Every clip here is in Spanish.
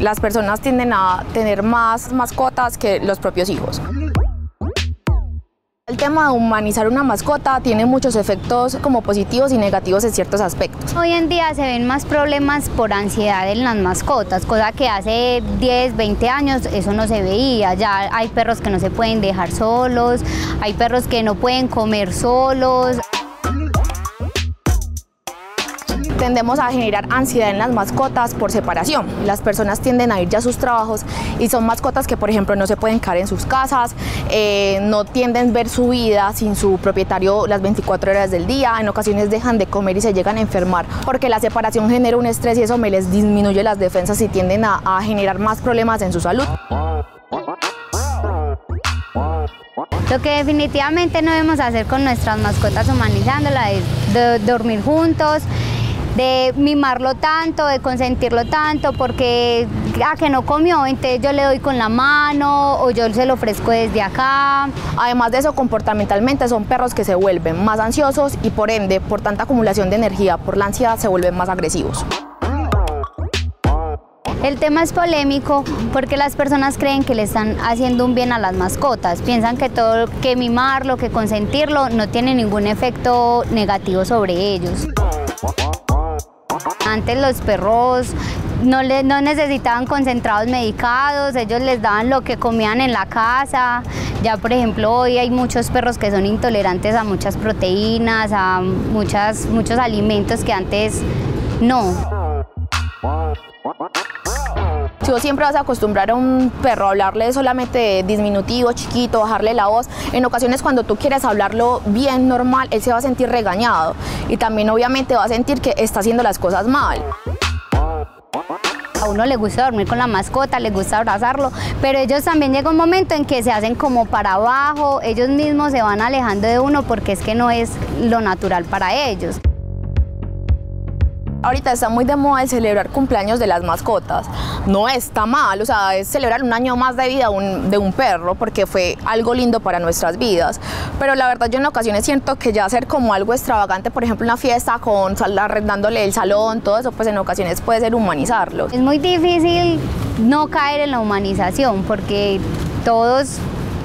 Las personas tienden a tener más mascotas que los propios hijos. El tema de humanizar una mascota tiene muchos efectos como positivos y negativos en ciertos aspectos. Hoy en día se ven más problemas por ansiedad en las mascotas, cosa que hace 10, 20 años eso no se veía. Ya hay perros que no se pueden dejar solos, hay perros que no pueden comer solos. Tendemos a generar ansiedad en las mascotas por separación. Las personas tienden a ir ya a sus trabajos y son mascotas que, por ejemplo, no se pueden quedar en sus casas, no tienden a ver su vida sin su propietario las 24 horas del día, en ocasiones dejan de comer y se llegan a enfermar, porque la separación genera un estrés y eso me les disminuye las defensas y tienden a generar más problemas en su salud. Lo que definitivamente no debemos hacer con nuestras mascotas humanizándolas es dormir juntos, de mimarlo tanto, de consentirlo tanto, porque que no comió, entonces yo le doy con la mano o yo se lo ofrezco desde acá. Además de eso, comportamentalmente son perros que se vuelven más ansiosos y por ende, por tanta acumulación de energía, por la ansiedad, se vuelven más agresivos. El tema es polémico porque las personas creen que le están haciendo un bien a las mascotas, piensan que todo, que mimarlo, que consentirlo no tiene ningún efecto negativo sobre ellos. Antes los perros no necesitaban concentrados medicados, ellos les daban lo que comían en la casa. Ya por ejemplo hoy hay muchos perros que son intolerantes a muchas proteínas, a muchos alimentos que antes no. Si vos siempre vas a acostumbrar a un perro a hablarle solamente de diminutivo, chiquito, bajarle la voz, en ocasiones cuando tú quieres hablarlo bien, normal, él se va a sentir regañado y también obviamente va a sentir que está haciendo las cosas mal. A uno le gusta dormir con la mascota, le gusta abrazarlo, pero ellos también llega un momento en que se hacen como para abajo, ellos mismos se van alejando de uno porque es que no es lo natural para ellos. Ahorita está muy de moda el celebrar cumpleaños de las mascotas. No está mal, o sea, es celebrar un año más de vida de un perro porque fue algo lindo para nuestras vidas. Pero la verdad yo en ocasiones siento que ya hacer como algo extravagante, por ejemplo una fiesta con arrendándole el salón, todo eso, pues en ocasiones puede ser humanizarlo. Es muy difícil no caer en la humanización porque todos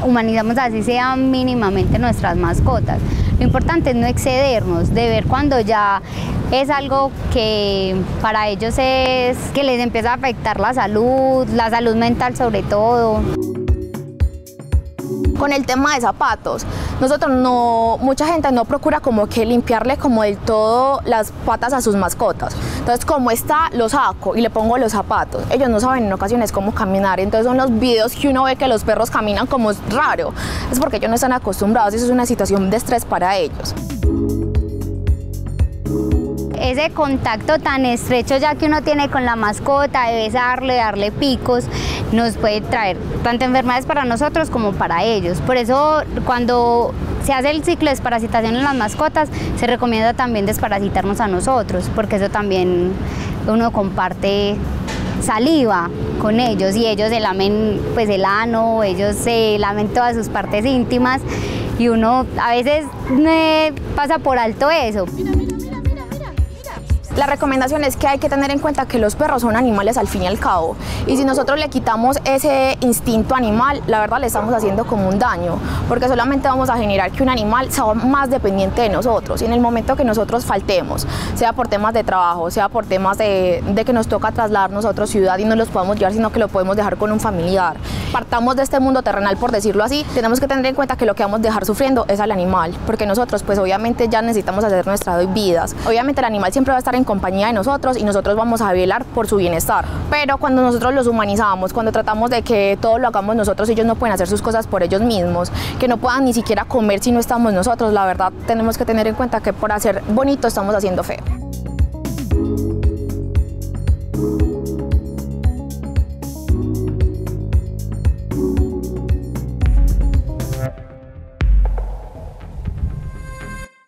humanizamos así sean mínimamente nuestras mascotas. Lo importante es no excedernos, de ver cuando ya es algo que para ellos es que les empieza a afectar la salud mental sobre todo. Con el tema de zapatos, mucha gente no procura como que limpiarle como del todo las patas a sus mascotas. Entonces como está, lo saco y le pongo los zapatos. Ellos no saben en ocasiones cómo caminar, entonces son los videos que uno ve que los perros caminan como es raro. Es porque ellos no están acostumbrados y eso es una situación de estrés para ellos. Ese contacto tan estrecho ya que uno tiene con la mascota, de besarle, darle picos, nos puede traer tanto enfermedades para nosotros como para ellos. Por eso cuando se hace el ciclo de desparasitación en las mascotas, se recomienda también desparasitarnos a nosotros, porque eso también uno comparte saliva con ellos y ellos se lamen pues, el ano, ellos se lamen todas sus partes íntimas y uno a veces pasa por alto eso. La recomendación es que hay que tener en cuenta que los perros son animales al fin y al cabo y si nosotros le quitamos ese instinto animal, la verdad le estamos haciendo como un daño porque solamente vamos a generar que un animal sea más dependiente de nosotros y en el momento que nosotros faltemos, sea por temas de trabajo, sea por temas de que nos toca trasladarnos a otra ciudad y no los podemos llevar sino que lo podemos dejar con un familiar. Partamos de este mundo terrenal por decirlo así, tenemos que tener en cuenta que lo que vamos a dejar sufriendo es al animal porque nosotros pues obviamente ya necesitamos hacer nuestras vidas, obviamente el animal siempre va a estar en compañía de nosotros y nosotros vamos a velar por su bienestar, pero cuando nosotros los humanizamos, cuando tratamos de que todo lo hagamos nosotros, ellos no pueden hacer sus cosas por ellos mismos, que no puedan ni siquiera comer si no estamos nosotros, la verdad tenemos que tener en cuenta que por hacer bonito estamos haciendo feo.